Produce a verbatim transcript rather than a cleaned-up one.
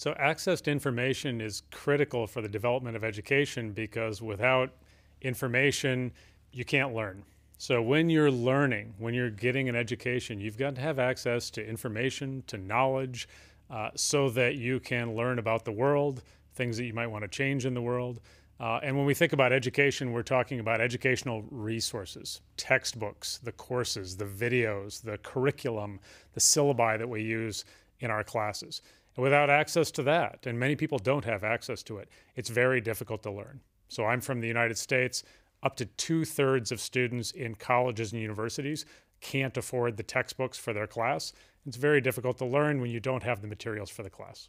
So access to information is critical for the development of education, because without information, you can't learn. So when you're learning, when you're getting an education, you've got to have access to information, to knowledge, uh, so that you can learn about the world, things that you might want to change in the world. Uh, and when we think about education, we're talking about educational resources, textbooks, the courses, the videos, the curriculum, the syllabi that we use in our classes. And without access to that, and many people don't have access to it, it's very difficult to learn. So I'm from the United States. Up to two-thirds of students in colleges and universities can't afford the textbooks for their class. It's very difficult to learn when you don't have the materials for the class.